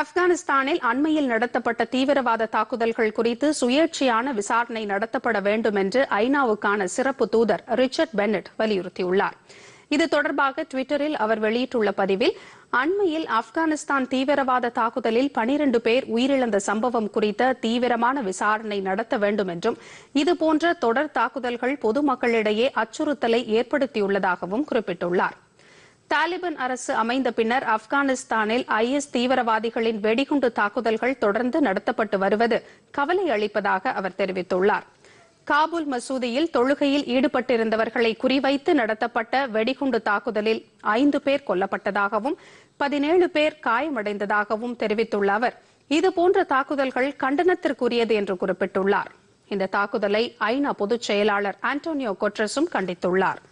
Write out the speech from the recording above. ஆப்கானிஸ்தானில் அண்மையில் நடத்தப்பட்ட தீவிரவாத தாக்குதல்கள் குறித்து சுயேட்சையான விசாரணை நடத்தப்பட வேண்டும் என்று ஐநாவுக்கான சிறப்பு தூதர் ரிச்சர்ட் பென்னட் வலியுறுத்தியுள்ளார். இது தொடர்பாக ட்விட்டரில் அவர் வெளியிட்டுள்ள பதிவில், அண்மையில் ஆப்கானிஸ்தான் தீவிரவாத தாக்குதலில் 12 பேர் உயிரிழந்த சம்பவம் குறித்த தீவிரமான விசாரணை நடத்த வேண்டும் என்றும், இதுபோன்ற தொடர் தாக்குதல்கள் பொதுமக்களிடையே அச்சுறுத்தலை ஏற்படுத்தியுள்ளதாகவும் குறிப்பிட்டுள்ளார். தாலிபான் அரசு அமைந்த பின்னர் ஆப்கானிஸ்தானில் IS தீவிரவாதிகளின் வெடிகுண்டு தாக்குதல்கள் தொடர்ந்து நடத்தப்பட்டு வருவது கவலை அளிப்பதாக அவர் தெரிவித்துள்ளார். காபூல் மசூதியில் தொழுகையில் ஈடுபட்டிருந்தவர்களை குறிவைத்து நடத்தப்பட்ட வெடிகுண்டு தாக்குதலில் 5 பேர் கொல்லப்பட்டதாகவும் 17 பேர் காயமடைந்ததாகவும் தெரிவித்துள்ள அவர், இதுபோன்ற தாக்குதல்கள் கண்டனத்திற்குரியது என்று குறிப்பிட்டுள்ளார். இந்த தாக்குதலை ஐநா பொதுச் செயலாளர் ஆண்டோனியோ குட்டரஸும் கண்டித்துள்ளார்.